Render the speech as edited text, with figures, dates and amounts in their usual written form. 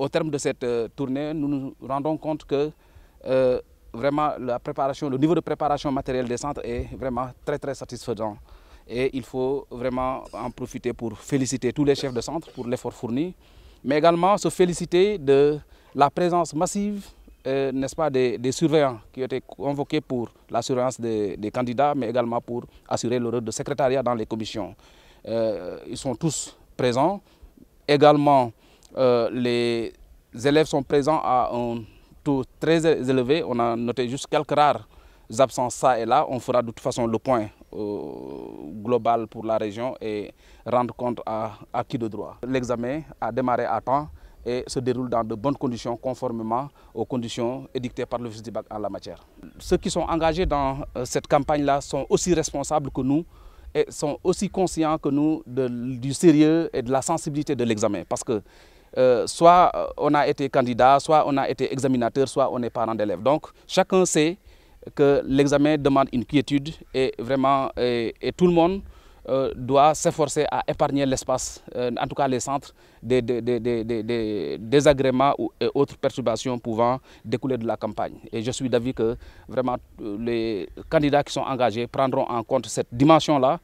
au terme de cette tournée, nous nous rendons compte que vraiment la préparation, le niveau de préparation matérielle des centres est vraiment très satisfaisant. Et il faut vraiment en profiter pour féliciter tous les chefs de centre pour l'effort fourni, mais également se féliciter de la présence massive n'est-ce pas, des surveillants qui ont été convoqués pour la surveillance des candidats, mais également pour assurer le rôle de secrétariat dans les commissions. Ils sont tous présents. Également, les élèves sont présents à un taux très élevé. On a noté juste quelques rares absences ça et là. On fera de toute façon le point global pour la région et rendre compte à qui de droit. L'examen a démarré à temps et se déroule dans de bonnes conditions conformément aux conditions édictées par l'Office du bac en la matière. Ceux qui sont engagés dans cette campagne-là sont aussi responsables que nous et sont aussi conscients que nous du sérieux et de la sensibilité de l'examen. Parce que soit on a été candidat, soit on a été examinateur, soit on est parent d'élève. Donc chacun sait que l'examen demande une quiétude et vraiment tout le monde doit s'efforcer à épargner l'espace, en tout cas les centres, des désagréments et autres perturbations pouvant découler de la campagne. Et je suis d'avis que vraiment les candidats qui sont engagés prendront en compte cette dimension-là.